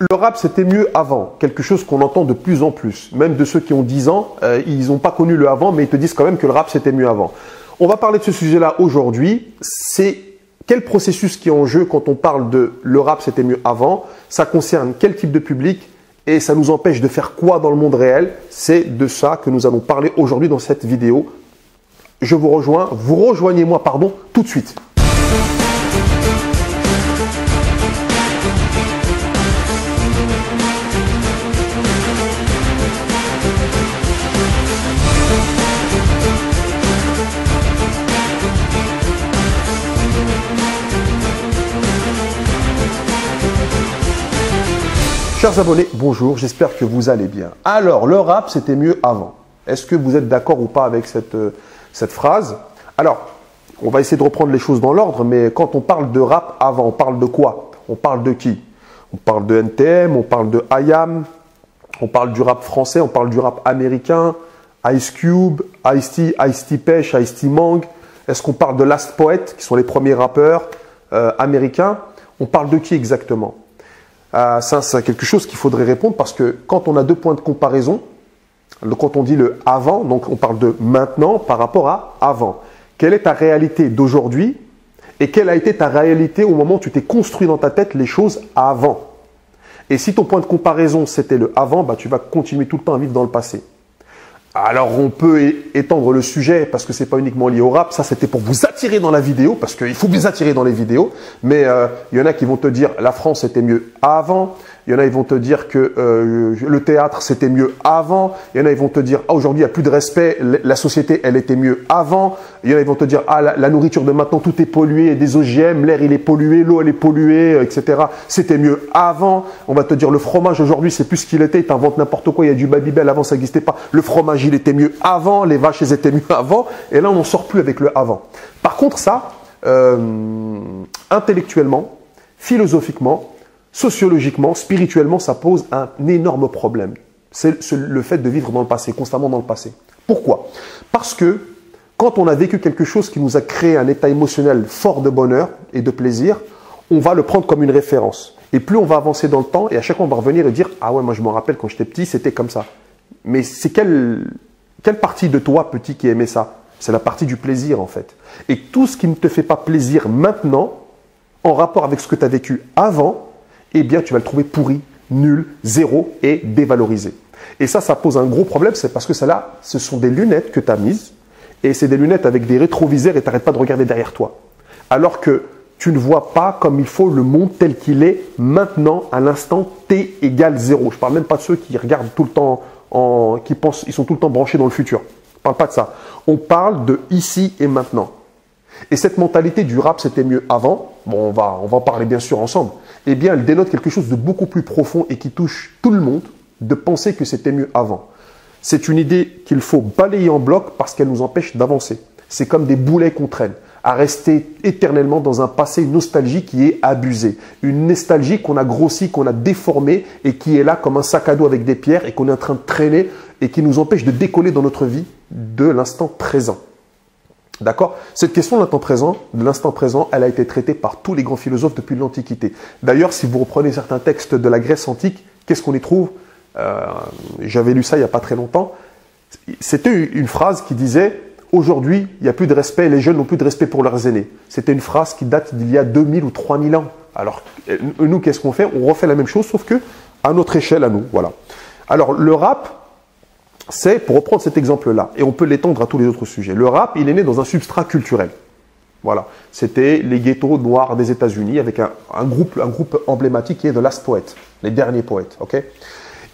Le rap, c'était mieux avant, quelque chose qu'on entend de plus en plus. Même de ceux qui ont 10 ans, ils n'ont pas connu le avant, mais ils te disent quand même que le rap, c'était mieux avant. On va parler de ce sujet-là aujourd'hui. C'est quel processus qui est en jeu quand on parle de le rap, c'était mieux avant. Ça concerne quel type de public et ça nous empêche de faire quoi dans le monde réel. C'est de ça que nous allons parler aujourd'hui dans cette vidéo. Je vous rejoins, vous rejoignez-moi, pardon, tout de suite. Chers abonnés, bonjour, j'espère que vous allez bien. Alors, le rap, c'était mieux avant. Est-ce que vous êtes d'accord ou pas avec cette phrase? Alors, on va essayer de reprendre les choses dans l'ordre, mais quand on parle de rap avant, on parle de quoi? On parle de qui? On parle de NTM, on parle de IAM, on parle du rap français, on parle du rap américain, Ice Cube, Ice T, Ice T Pêche, Ice T Mangue. Est-ce qu'on parle de Last Poet, qui sont les premiers rappeurs américains? On parle de qui exactement? Ça, c'est quelque chose qu'il faudrait répondre parce que quand on a deux points de comparaison, quand on dit le avant, donc on parle de maintenant par rapport à avant. Quelle est ta réalité d'aujourd'hui et quelle a été ta réalité au moment où tu t'es construit dans ta tête les choses avant? Et si ton point de comparaison c'était le avant, bah, tu vas continuer tout le temps à vivre dans le passé. Alors on peut étendre le sujet parce que c'est pas uniquement lié au rap, ça c'était pour vous attirer dans la vidéo parce qu'il faut vous attirer dans les vidéos, mais il y en a qui vont te dire la France c'était mieux avant, il y en a qui vont te dire que le théâtre c'était mieux avant, il y en a qui vont te dire ah, aujourd'hui il n'y a plus de respect, la société elle était mieux avant, il y en a qui vont te dire ah, la nourriture de maintenant tout est pollué, des OGM, l'air il est pollué, l'eau elle est polluée, etc. C'était mieux avant, on va te dire le fromage aujourd'hui c'est plus ce qu'il était, t'inventes n'importe quoi, il y a du Babybel, avant ça n'existait pas, le fromage il était mieux avant, les vaches elles étaient mieux avant, et là on n'en sort plus avec le avant. Par contre ça, intellectuellement, philosophiquement, sociologiquement, spirituellement, ça pose un énorme problème. C'est le fait de vivre dans le passé, constamment dans le passé. Pourquoi? Parce que quand on a vécu quelque chose qui nous a créé un état émotionnel fort de bonheur et de plaisir, on va le prendre comme une référence. Et plus on va avancer dans le temps, et à chaque fois on va revenir et dire « Ah ouais, moi je me rappelle quand j'étais petit, c'était comme ça ». Mais c'est quelle partie de toi, petit, qui aimait ça? C'est la partie du plaisir, en fait. Et tout ce qui ne te fait pas plaisir maintenant, en rapport avec ce que tu as vécu avant, eh bien, tu vas le trouver pourri, nul, zéro et dévalorisé. Et ça, ça pose un gros problème, c'est parce que ça, là, ce sont des lunettes que tu as mises, et c'est des lunettes avec des rétroviseurs et tu n'arrêtes pas de regarder derrière toi. Alors que tu ne vois pas comme il faut le monde tel qu'il est maintenant, à l'instant T égale 0. Je ne parle même pas de ceux qui regardent tout le temps... qui pensent, ils sont tout le temps branchés dans le futur. On ne parle pas de ça. On parle de ici et maintenant. Et cette mentalité du rap, c'était mieux avant. Bon, on va en parler bien sûr ensemble. Eh bien, elle dénote quelque chose de beaucoup plus profond et qui touche tout le monde de penser que c'était mieux avant. C'est une idée qu'il faut balayer en bloc parce qu'elle nous empêche d'avancer. C'est comme des boulets qu'on traîne à rester éternellement dans un passé, une nostalgie qui est abusée. Une nostalgie qu'on a grossie, qu'on a déformée et qui est là comme un sac à dos avec des pierres et qu'on est en train de traîner et qui nous empêche de décoller dans notre vie de l'instant présent. D'accord? Cette question de l'instant présent, elle a été traitée par tous les grands philosophes depuis l'Antiquité. D'ailleurs, si vous reprenez certains textes de la Grèce antique, qu'est-ce qu'on y trouve? J'avais lu ça il n'y a pas très longtemps. C'était une phrase qui disait... Aujourd'hui, il n'y a plus de respect, les jeunes n'ont plus de respect pour leurs aînés. C'était une phrase qui date d'il y a 2000 ou 3000 ans. Alors, nous, qu'est-ce qu'on fait? On refait la même chose, sauf que à notre échelle, à nous. Voilà. Alors, le rap, c'est, pour reprendre cet exemple-là, et on peut l'étendre à tous les autres sujets, le rap, il est né dans un substrat culturel. Voilà. C'était les ghettos noirs des États-Unis avec un groupe emblématique qui est The Last Poet, les derniers poètes. Ok?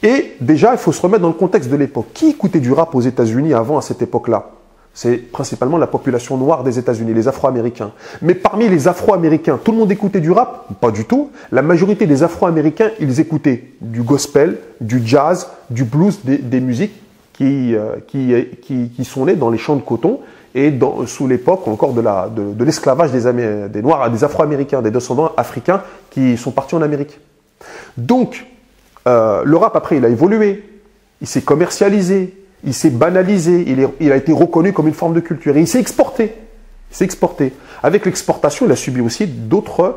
Et déjà, il faut se remettre dans le contexte de l'époque. Qui écoutait du rap aux États-Unis avant, à cette époque-là? C'est principalement la population noire des États-Unis, les Afro-Américains. Mais parmi les Afro-Américains, tout le monde écoutait du rap? Pas du tout. La majorité des Afro-Américains, ils écoutaient du gospel, du jazz, du blues, des musiques qui sont nées dans les champs de coton et sous l'époque encore de l'esclavage des Noirs, des Afro-Américains, des descendants africains qui sont partis en Amérique. Donc, le rap, après, il a évolué, il s'est commercialisé. Il s'est banalisé, il a été reconnu comme une forme de culture et il s'est exporté. Il s'est exporté. Avec l'exportation, il a subi aussi d'autres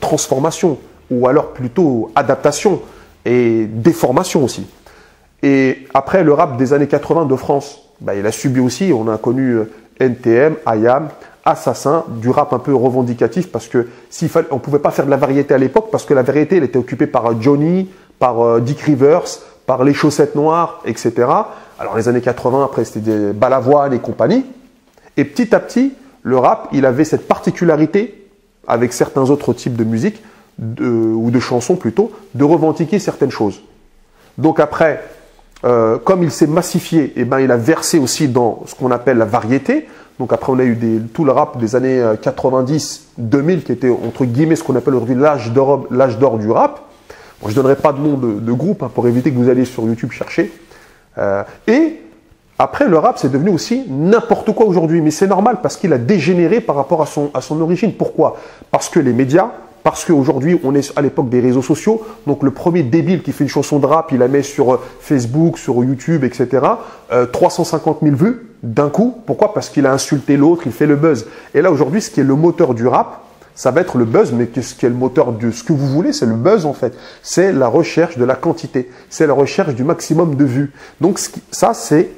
transformations. ou alors plutôt adaptation et déformation aussi. Et après, le rap des années 80 de France, bah, il a subi aussi, on a connu NTM, IAM, Assassin, du rap un peu revendicatif, parce que s'il fallait, on ne pouvait pas faire de la variété à l'époque, parce que la variété, elle était occupée par Johnny, par Dick Rivers, par Les Chaussettes Noires, etc. Alors les années 80, après, c'était des Balavoine et compagnie. Et petit à petit, le rap, il avait cette particularité, avec certains autres types de musique, ou de chansons plutôt, de revendiquer certaines choses. Donc après, comme il s'est massifié, eh ben, il a versé aussi dans ce qu'on appelle la variété. Donc après, on a eu tout le rap des années 90-2000 qui était entre guillemets ce qu'on appelle aujourd'hui l'âge d'or du rap. Bon, je ne donnerai pas de nom de groupe hein, pour éviter que vous alliez sur YouTube chercher. Et après, le rap, c'est devenu aussi n'importe quoi aujourd'hui. Mais c'est normal parce qu'il a dégénéré par rapport à son origine. Pourquoi? Parce que les médias, parce qu'aujourd'hui, on est à l'époque des réseaux sociaux. Donc, le premier débile qui fait une chanson de rap, il la met sur Facebook, sur YouTube, etc. 350 000 vues d'un coup. Pourquoi? Parce qu'il a insulté l'autre, il fait le buzz. Et là, aujourd'hui, ce qui est le moteur du rap, ça va être le buzz. Mais ce qui est le moteur de ce que vous voulez, c'est le buzz, en fait. C'est la recherche de la quantité. C'est la recherche du maximum de vues. Donc, ça, c'est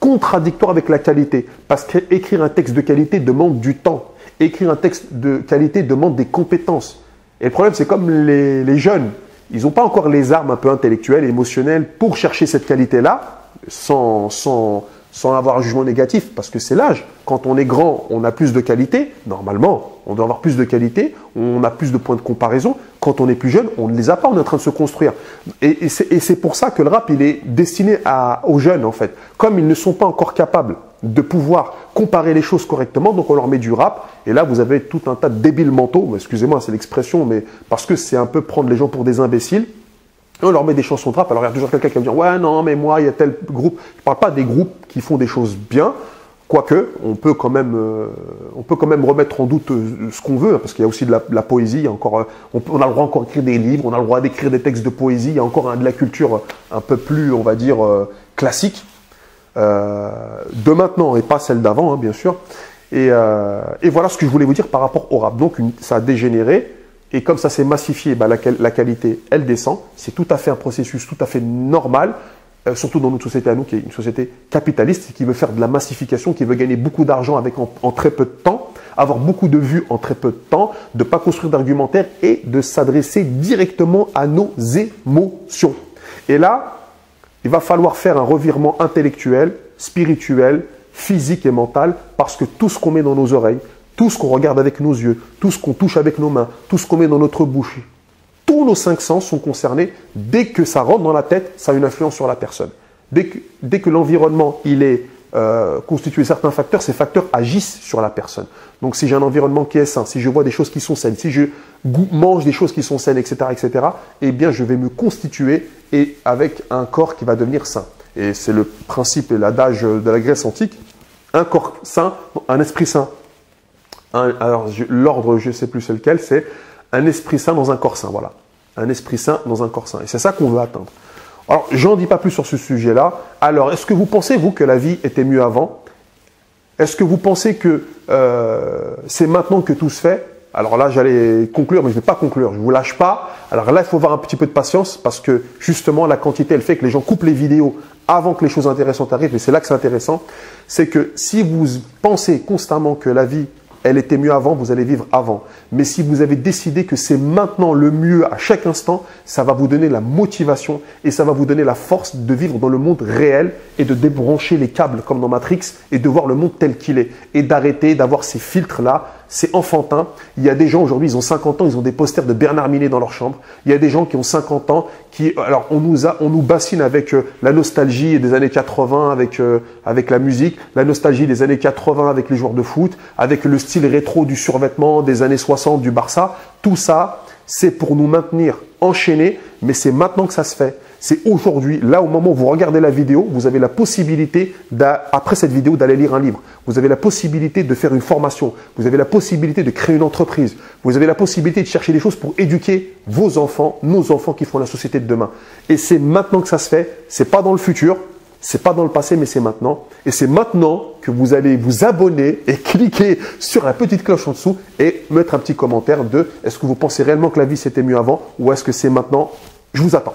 contradictoire avec la qualité. Parce qu'écrire un texte de qualité demande du temps. Écrire un texte de qualité demande des compétences. Et le problème, c'est comme les jeunes, ils n'ont pas encore les armes un peu intellectuelles, émotionnelles pour chercher cette qualité-là, sans avoir un jugement négatif, parce que c'est l'âge. Quand on est grand, on a plus de qualité. Normalement, on doit avoir plus de qualité, on a plus de points de comparaison. Quand on est plus jeune, on ne les a pas, on est en train de se construire. Et c'est pour ça que le rap, il est destiné aux jeunes, en fait. Comme ils ne sont pas encore capables de pouvoir comparer les choses correctement, donc on leur met du rap, et là vous avez tout un tas de débiles mentaux, excusez-moi c'est l'expression, mais parce que c'est un peu prendre les gens pour des imbéciles, et on leur met des chansons de rap, alors il y a toujours quelqu'un qui va me dire « ouais non mais moi il y a tel groupe », je ne parle pas des groupes qui font des choses bien, quoique on peut quand même remettre en doute ce qu'on veut, parce qu'il y a aussi de la poésie, il y a encore, on a le droit encore d'écrire des livres, on a le droit d'écrire des textes de poésie, il y a encore de la culture un peu plus, on va dire, classique, de maintenant et pas celle d'avant hein, bien sûr et voilà ce que je voulais vous dire par rapport au rap. Donc ça a dégénéré et comme ça s'est massifié bah, la qualité elle descend, c'est tout à fait un processus tout à fait normal, surtout dans notre société à nous qui est une société capitaliste qui veut faire de la massification, qui veut gagner beaucoup d'argent en très peu de temps, avoir beaucoup de vues en très peu de temps, de ne pas construire d'argumentaire et de s'adresser directement à nos émotions. Et là il va falloir faire un revirement intellectuel, spirituel, physique et mental parce que tout ce qu'on met dans nos oreilles, tout ce qu'on regarde avec nos yeux, tout ce qu'on touche avec nos mains, tout ce qu'on met dans notre bouche, tous nos 5 sens sont concernés. Dès que ça rentre dans la tête, ça a une influence sur la personne. Dès que l'environnement il est constitué de certains facteurs, ces facteurs agissent sur la personne. Donc si j'ai un environnement qui est sain, si je vois des choses qui sont saines, si je mange des choses qui sont saines, etc., etc., eh bien je vais me constituer et avec un corps qui va devenir sain. Et c'est le principe et l'adage de la Grèce antique, un corps sain, un esprit sain. Alors l'ordre, je ne sais plus c'est lequel, c'est un esprit sain dans un corps sain, voilà. Un esprit sain dans un corps sain. Et c'est ça qu'on veut atteindre. Alors, j'en dis pas plus sur ce sujet-là. Alors, est-ce que vous pensez, vous, que la vie était mieux avant? Est-ce que vous pensez que c'est maintenant que tout se fait? Alors là, j'allais conclure, mais je ne vais pas conclure. Je ne vous lâche pas. Alors là, il faut avoir un petit peu de patience parce que, justement, la quantité, elle fait que les gens coupent les vidéos avant que les choses intéressantes arrivent. Et c'est là que c'est intéressant. C'est que si vous pensez constamment que la vie, elle était mieux avant, vous allez vivre avant. Mais si vous avez décidé que c'est maintenant le mieux à chaque instant, ça va vous donner la motivation et ça va vous donner la force de vivre dans le monde réel et de débrancher les câbles comme dans Matrix et de voir le monde tel qu'il est et d'arrêter d'avoir ces filtres-là. C'est enfantin. Il y a des gens aujourd'hui, ils ont 50 ans, ils ont des posters de Bernard Minet dans leur chambre. Il y a des gens qui ont 50 ans, qui, alors on nous bassine avec la nostalgie des années 80, avec la musique, la nostalgie des années 80 avec les joueurs de foot, avec le style rétro du survêtement des années 60 du Barça. Tout ça, c'est pour nous maintenir enchaînés, mais c'est maintenant que ça se fait. C'est aujourd'hui, là au moment où vous regardez la vidéo, vous avez la possibilité, après cette vidéo, d'aller lire un livre. Vous avez la possibilité de faire une formation. Vous avez la possibilité de créer une entreprise. Vous avez la possibilité de chercher des choses pour éduquer vos enfants, nos enfants qui font la société de demain. Et c'est maintenant que ça se fait, c'est pas dans le futur. C'est pas dans le passé, mais c'est maintenant. Et c'est maintenant que vous allez vous abonner et cliquer sur la petite cloche en dessous et mettre un petit commentaire de « Est-ce que vous pensez réellement que la vie c'était mieux avant ou est-ce que c'est maintenant ?» Je vous attends.